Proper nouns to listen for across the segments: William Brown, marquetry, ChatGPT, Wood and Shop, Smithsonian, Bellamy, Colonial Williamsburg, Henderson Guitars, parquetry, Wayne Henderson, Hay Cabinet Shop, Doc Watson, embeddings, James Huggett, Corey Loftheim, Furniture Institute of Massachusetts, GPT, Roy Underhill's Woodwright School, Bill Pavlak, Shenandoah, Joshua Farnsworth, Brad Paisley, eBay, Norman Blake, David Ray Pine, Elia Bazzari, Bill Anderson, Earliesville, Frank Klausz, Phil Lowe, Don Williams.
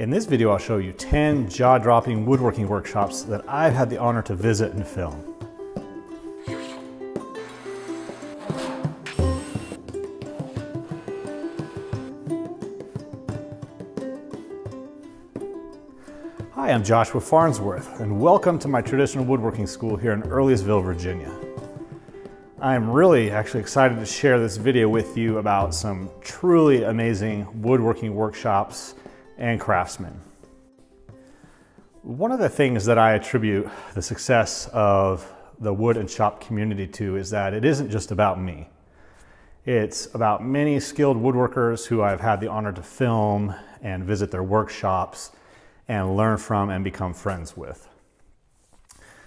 In this video, I'll show you 10 jaw-dropping woodworking workshops that I've had the honor to visit and film. Hi, I'm Joshua Farnsworth, and welcome to my traditional woodworking school here in Earliesville, Virginia. I'm really actually excited to share this video with you about some truly amazing woodworking workshops and craftsmen. One of the things that I attribute the success of the Wood and Shop community to is that it isn't just about me. It's about many skilled woodworkers who I've had the honor to film and visit their workshops and learn from and become friends with.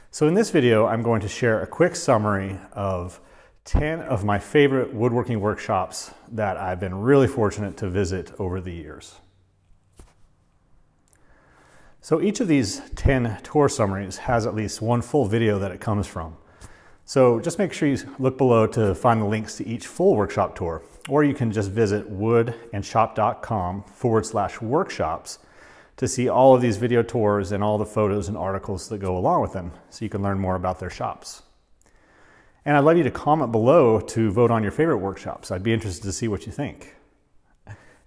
So in this video, I'm going to share a quick summary of 10 of my favorite woodworking workshops that I've been really fortunate to visit over the years. So each of these 10 tour summaries has at least one full video that it comes from. So just make sure you look below to find the links to each full workshop tour, or you can just visit woodandshop.com/workshops to see all of these video tours and all the photos and articles that go along with them, so you can learn more about their shops. And I'd love you to comment below to vote on your favorite workshops. I'd be interested to see what you think.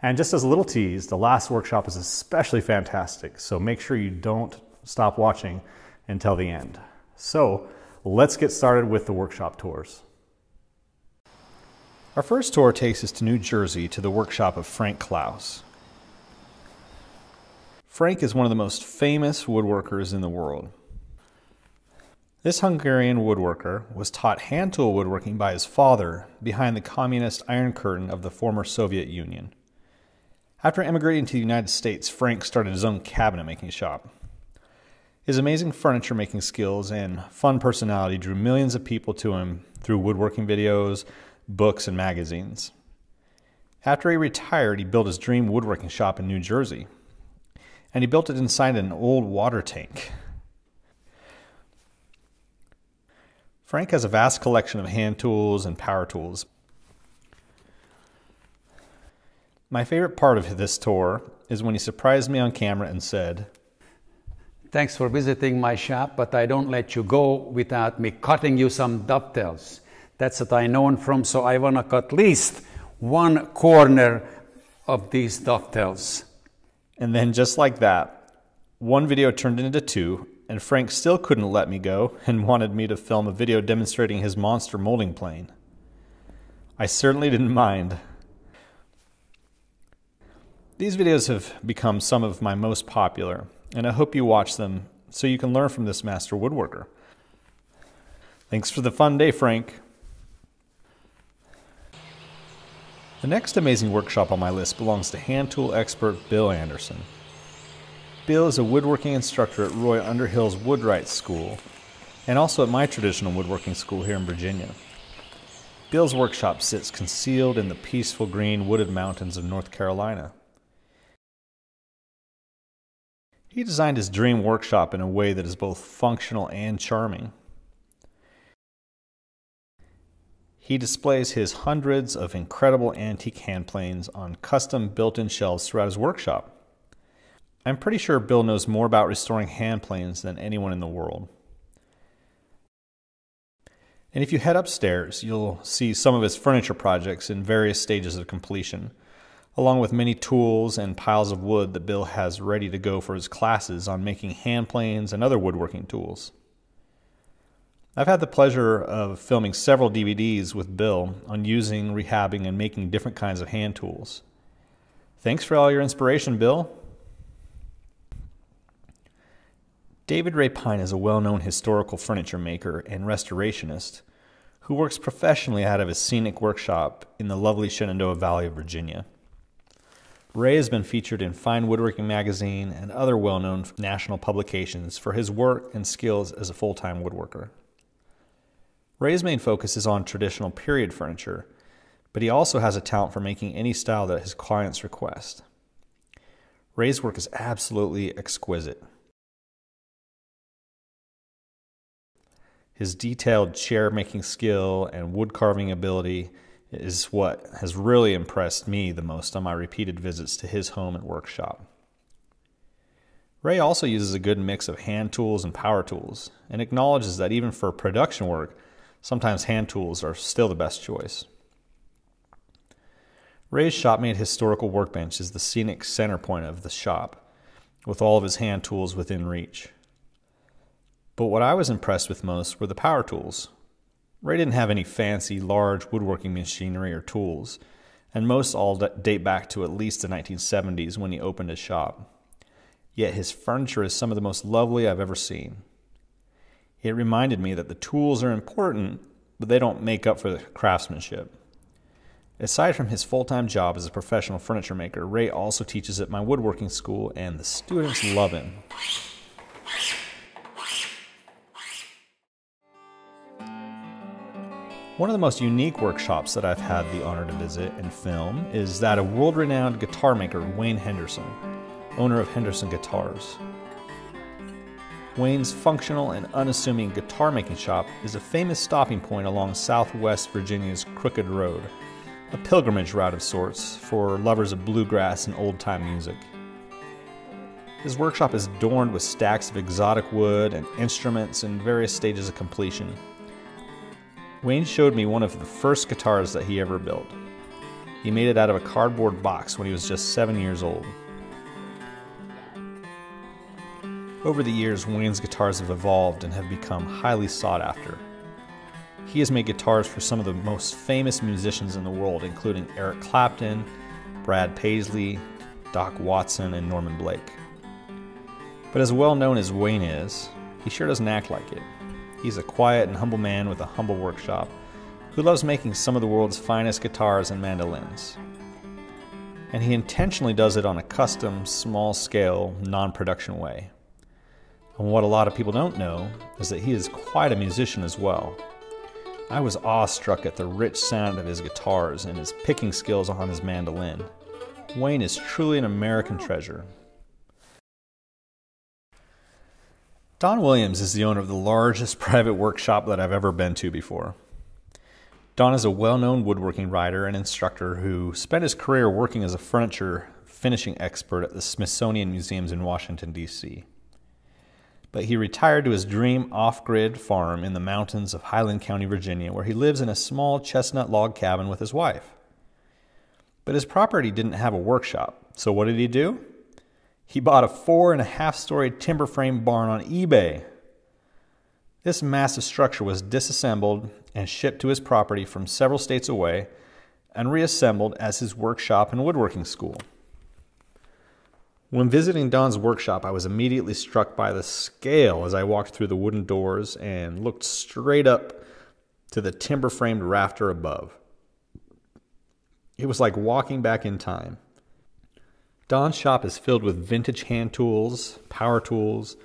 And just as a little tease, the last workshop is especially fantastic, so make sure you don't stop watching until the end. So let's get started with the workshop tours. Our first tour takes us to New Jersey to the workshop of Frank Klausz. Frank is one of the most famous woodworkers in the world. This Hungarian woodworker was taught hand tool woodworking by his father behind the communist Iron Curtain of the former Soviet Union. After emigrating to the United States, Frank started his own cabinet making shop. His amazing furniture making skills and fun personality drew millions of people to him through woodworking videos, books, and magazines. After he retired, he built his dream woodworking shop in New Jersey, and he built it inside an old water tank. Frank has a vast collection of hand tools and power tools. My favorite part of this tour is when he surprised me on camera and said, "Thanks for visiting my shop, but I don't let you go without me cutting you some dovetails. That's what I known from, so I wanna cut at least one corner of these dovetails." And then just like that, one video turned into two, and Frank still couldn't let me go and wanted me to film a video demonstrating his monster molding plane. I certainly didn't mind. These videos have become some of my most popular, and I hope you watch them so you can learn from this master woodworker. Thanks for the fun day, Frank. The next amazing workshop on my list belongs to hand tool expert Bill Anderson. Bill is a woodworking instructor at Roy Underhill's Woodwright School and also at my traditional woodworking school here in Virginia. Bill's workshop sits concealed in the peaceful green wooded mountains of North Carolina. He designed his dream workshop in a way that is both functional and charming. He displays his hundreds of incredible antique hand planes on custom built-in shelves throughout his workshop. I'm pretty sure Bill knows more about restoring hand planes than anyone in the world. And if you head upstairs, you'll see some of his furniture projects in various stages of completion, along with many tools and piles of wood that Bill has ready to go for his classes on making hand planes and other woodworking tools. I've had the pleasure of filming several DVDs with Bill on using, rehabbing, and making different kinds of hand tools. Thanks for all your inspiration, Bill. David Ray Pine is a well-known historical furniture maker and restorationist who works professionally out of his scenic workshop in the lovely Shenandoah Valley of Virginia. Ray has been featured in Fine Woodworking magazine and other well-known national publications for his work and skills as a full-time woodworker. Ray's main focus is on traditional period furniture, but he also has a talent for making any style that his clients request. Ray's work is absolutely exquisite. His detailed chair-making skill and wood-carving ability is what has really impressed me the most on my repeated visits to his home and workshop. Ray also uses a good mix of hand tools and power tools, and acknowledges that even for production work, sometimes hand tools are still the best choice. Ray's shopmate historical workbench is the scenic center point of the shop, with all of his hand tools within reach. But what I was impressed with most were the power tools. Ray didn't have any fancy, large woodworking machinery or tools, and most all date back to at least the 1970s when he opened his shop. Yet his furniture is some of the most lovely I've ever seen. It reminded me that the tools are important, but they don't make up for the craftsmanship. Aside from his full-time job as a professional furniture maker, Ray also teaches at my woodworking school, and the students love him. One of the most unique workshops that I've had the honor to visit and film is that of world-renowned guitar maker Wayne Henderson, owner of Henderson Guitars. Wayne's functional and unassuming guitar-making shop is a famous stopping point along Southwest Virginia's Crooked Road, a pilgrimage route of sorts for lovers of bluegrass and old-time music. His workshop is adorned with stacks of exotic wood and instruments in various stages of completion. Wayne showed me one of the first guitars that he ever built. He made it out of a cardboard box when he was just 7 years old. Over the years, Wayne's guitars have evolved and have become highly sought after. He has made guitars for some of the most famous musicians in the world, including Eric Clapton, Brad Paisley, Doc Watson, and Norman Blake. But as well known as Wayne is, he sure doesn't act like it. He's a quiet and humble man with a humble workshop who loves making some of the world's finest guitars and mandolins. And he intentionally does it on a custom, small-scale, non-production way. And what a lot of people don't know is that he is quite a musician as well. I was awestruck at the rich sound of his guitars and his picking skills on his mandolin. Wayne is truly an American treasure. Don Williams is the owner of the largest private workshop that I've ever been to before. Don is a well-known woodworking writer and instructor who spent his career working as a furniture finishing expert at the Smithsonian Museums in Washington, D.C. But he retired to his dream off-grid farm in the mountains of Highland County, Virginia, where he lives in a small chestnut log cabin with his wife. But his property didn't have a workshop, so what did he do? He bought a 4.5-story timber frame barn on eBay. This massive structure was disassembled and shipped to his property from several states away and reassembled as his workshop and woodworking school. When visiting Don's workshop, I was immediately struck by the scale as I walked through the wooden doors and looked straight up to the timber framed rafter above. It was like walking back in time. Don's shop is filled with vintage hand tools, power tools,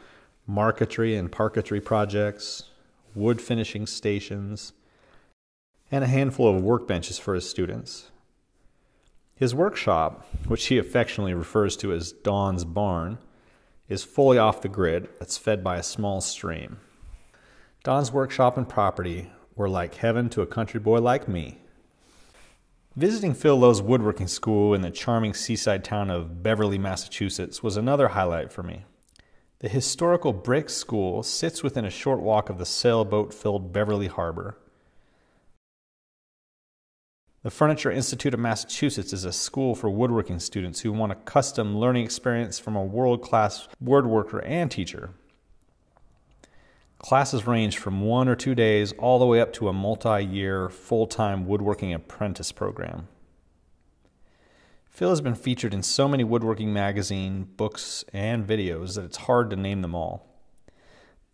marquetry and parquetry projects, wood finishing stations, and a handful of workbenches for his students. His workshop, which he affectionately refers to as Don's barn, is fully off the grid. It's fed by a small stream. Don's workshop and property were like heaven to a country boy like me. Visiting Phil Lowe's woodworking school in the charming seaside town of Beverly, Massachusetts was another highlight for me. The historical brick school sits within a short walk of the sailboat-filled Beverly Harbor. The Furniture Institute of Massachusetts is a school for woodworking students who want a custom learning experience from a world-class woodworker and teacher. Classes range from 1 or 2 days all the way up to a multi-year, full-time woodworking apprentice program. Phil has been featured in so many woodworking magazine, books, and videos that it's hard to name them all.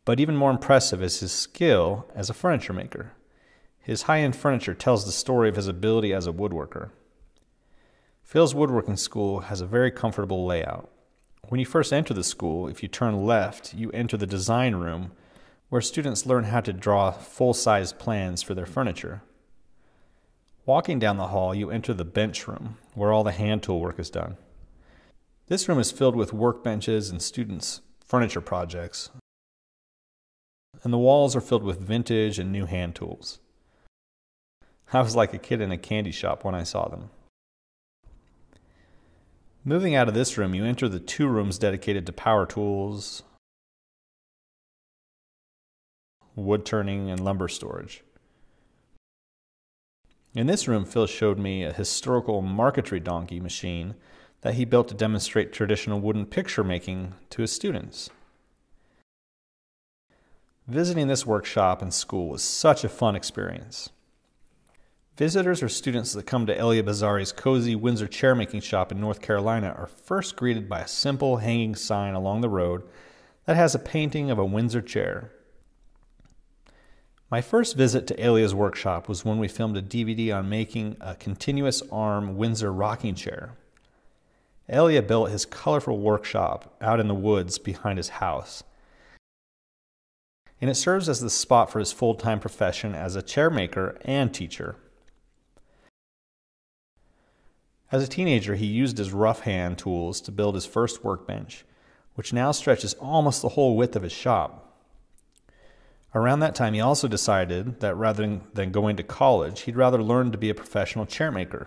But even more impressive is his skill as a furniture maker. His high-end furniture tells the story of his ability as a woodworker. Phil's woodworking school has a very comfortable layout. When you first enter the school, if you turn left, you enter the design room, where students learn how to draw full-size plans for their furniture. Walking down the hall, you enter the bench room, where all the hand tool work is done. This room is filled with workbenches and students' furniture projects, and the walls are filled with vintage and new hand tools. I was like a kid in a candy shop when I saw them. Moving out of this room, you enter the two rooms dedicated to power tools, wood turning, and lumber storage. In this room, Phil showed me a historical marquetry donkey machine that he built to demonstrate traditional wooden picture making to his students. Visiting this workshop and school was such a fun experience. Visitors or students that come to Elia Bazzari's cozy Windsor chairmaking shop in North Carolina are first greeted by a simple hanging sign along the road that has a painting of a Windsor chair. My first visit to Elia's workshop was when we filmed a DVD on making a continuous arm Windsor rocking chair. Elia built his colorful workshop out in the woods behind his house, and it serves as the spot for his full-time profession as a chairmaker and teacher. As a teenager, he used his rough hand tools to build his first workbench, which now stretches almost the whole width of his shop. Around that time, he also decided that rather than going to college, he'd rather learn to be a professional chairmaker.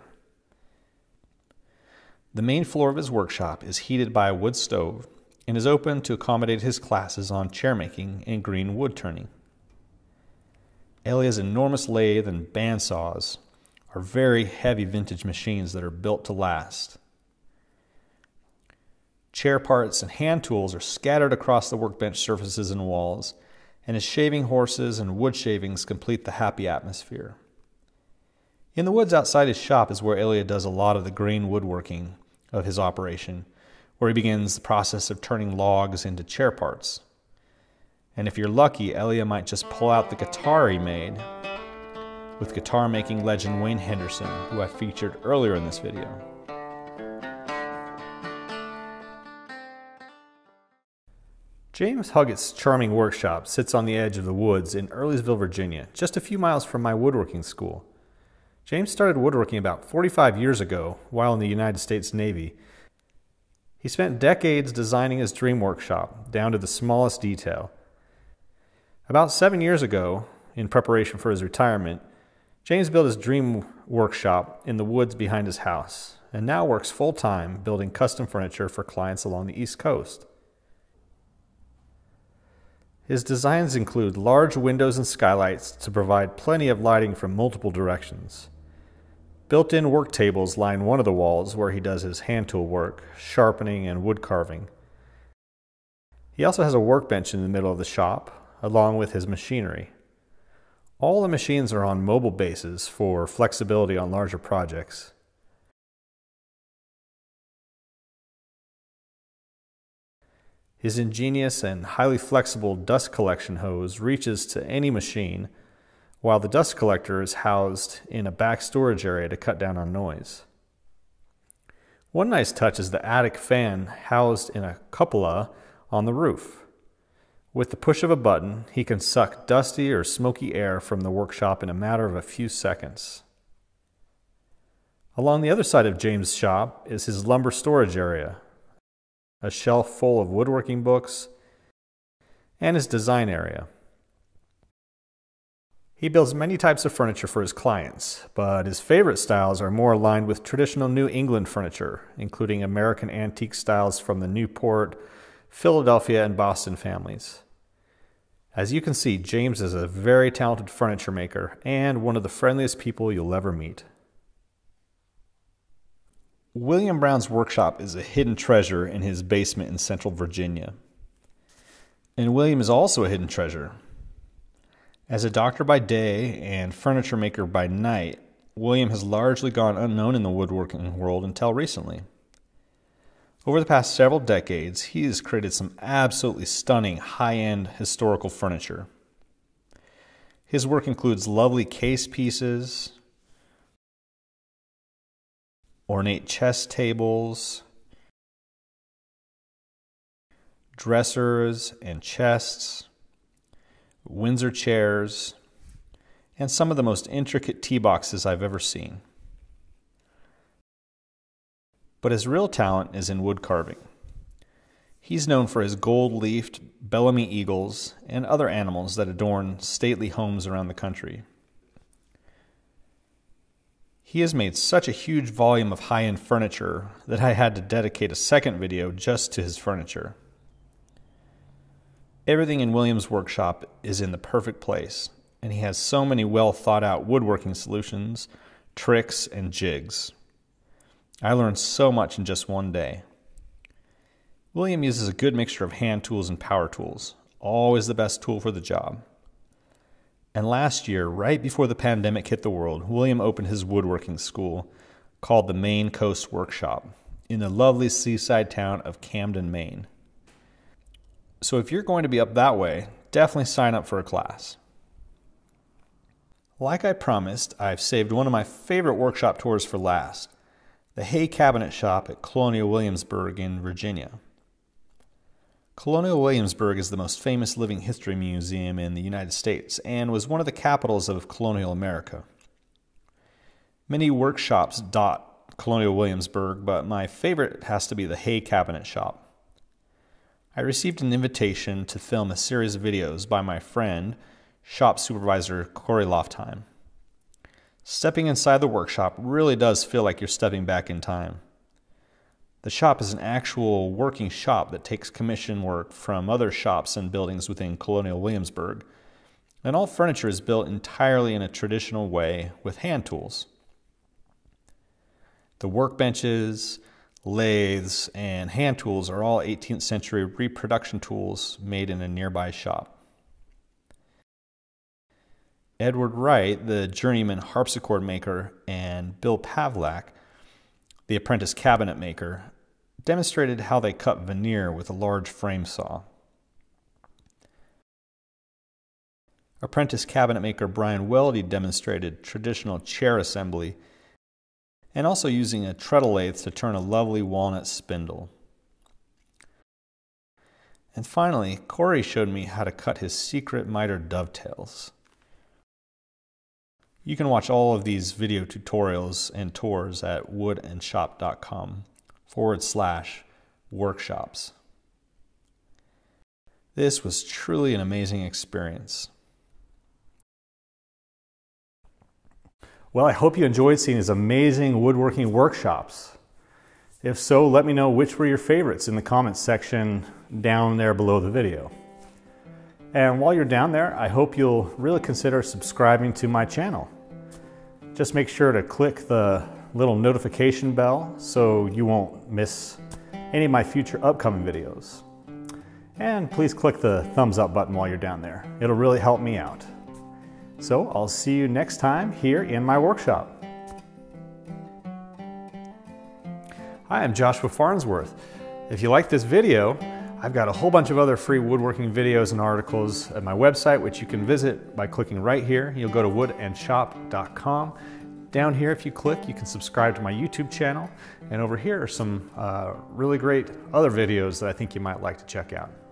The main floor of his workshop is heated by a wood stove and is open to accommodate his classes on chairmaking and green wood turning. Elia's enormous lathe and bandsaws are very heavy vintage machines that are built to last. Chair parts and hand tools are scattered across the workbench surfaces and walls, and his shaving horses and wood shavings complete the happy atmosphere. In the woods outside his shop is where Elia does a lot of the green woodworking of his operation, where he begins the process of turning logs into chair parts. And if you're lucky, Elia might just pull out the guitar he made with guitar-making legend Wayne Henderson, who I featured earlier in this video. James Huggett's charming workshop sits on the edge of the woods in Earliesville, Virginia, just a few miles from my woodworking school. James started woodworking about 45 years ago while in the United States Navy. He spent decades designing his dream workshop, down to the smallest detail. About 7 years ago, in preparation for his retirement, James built his dream workshop in the woods behind his house, and now works full-time building custom furniture for clients along the East Coast. His designs include large windows and skylights to provide plenty of lighting from multiple directions. Built-in work tables line one of the walls where he does his hand tool work, sharpening, and wood carving. He also has a workbench in the middle of the shop, along with his machinery. All the machines are on mobile bases for flexibility on larger projects. His ingenious and highly flexible dust collection hose reaches to any machine, while the dust collector is housed in a back storage area to cut down on noise. One nice touch is the attic fan housed in a cupola on the roof. With the push of a button, he can suck dusty or smoky air from the workshop in a matter of a few seconds. Along the other side of James' shop is his lumber storage area, a shelf full of woodworking books, and his design area. He builds many types of furniture for his clients, but his favorite styles are more aligned with traditional New England furniture, including American antique styles from the Newport, Philadelphia, and Boston families. As you can see, James is a very talented furniture maker and one of the friendliest people you'll ever meet. William Brown's workshop is a hidden treasure in his basement in central Virginia. And William is also a hidden treasure. As a doctor by day and furniture maker by night, William has largely gone unknown in the woodworking world until recently. Over the past several decades, he has created some absolutely stunning high-end historical furniture. His work includes lovely case pieces, ornate chess tables, dressers and chests, Windsor chairs, and some of the most intricate tea boxes I've ever seen. But his real talent is in wood carving. He's known for his gold-leafed Bellamy eagles and other animals that adorn stately homes around the country. He has made such a huge volume of high-end furniture that I had to dedicate a second video just to his furniture. Everything in Williams' workshop is in the perfect place, and he has so many well-thought-out woodworking solutions, tricks, and jigs. I learned so much in just one day. William uses a good mixture of hand tools and power tools, always the best tool for the job. And last year, right before the pandemic hit the world, William opened his woodworking school called the Maine Coast Workshop in the lovely seaside town of Camden, Maine. So if you're going to be up that way, definitely sign up for a class. Like I promised, I've saved one of my favorite workshop tours for last, the Hay Cabinet Shop at Colonial Williamsburg in Virginia. Colonial Williamsburg is the most famous living history museum in the United States and was one of the capitals of colonial America. Many workshops dot Colonial Williamsburg, but my favorite has to be the Hay Cabinet Shop. I received an invitation to film a series of videos by my friend, shop supervisor Corey Loftheim. Stepping inside the workshop really does feel like you're stepping back in time. The shop is an actual working shop that takes commission work from other shops and buildings within Colonial Williamsburg, and all furniture is built entirely in a traditional way with hand tools. The workbenches, lathes, and hand tools are all 18th century reproduction tools made in a nearby shop. Edward Wright, the journeyman harpsichord maker, and Bill Pavlak, the apprentice cabinet maker, demonstrated how they cut veneer with a large frame saw. Apprentice cabinet maker Brian Weldy demonstrated traditional chair assembly and also using a treadle lathe to turn a lovely walnut spindle. And finally, Corey showed me how to cut his secret miter dovetails. You can watch all of these video tutorials and tours at woodandshop.com/workshops. This was truly an amazing experience. Well, I hope you enjoyed seeing these amazing woodworking workshops. If so, let me know which were your favorites in the comments section down there below the video. And while you're down there, I hope you'll really consider subscribing to my channel. Just make sure to click the little notification bell so you won't miss any of my future upcoming videos. And please click the thumbs up button while you're down there. It'll really help me out. So I'll see you next time here in my workshop. Hi, I'm Joshua Farnsworth. If you like this video, I've got a whole bunch of other free woodworking videos and articles at my website, which you can visit by clicking right here. You'll go to woodandshop.com. Down here, if you click, you can subscribe to my YouTube channel. And over here are some really great other videos that I think you might like to check out.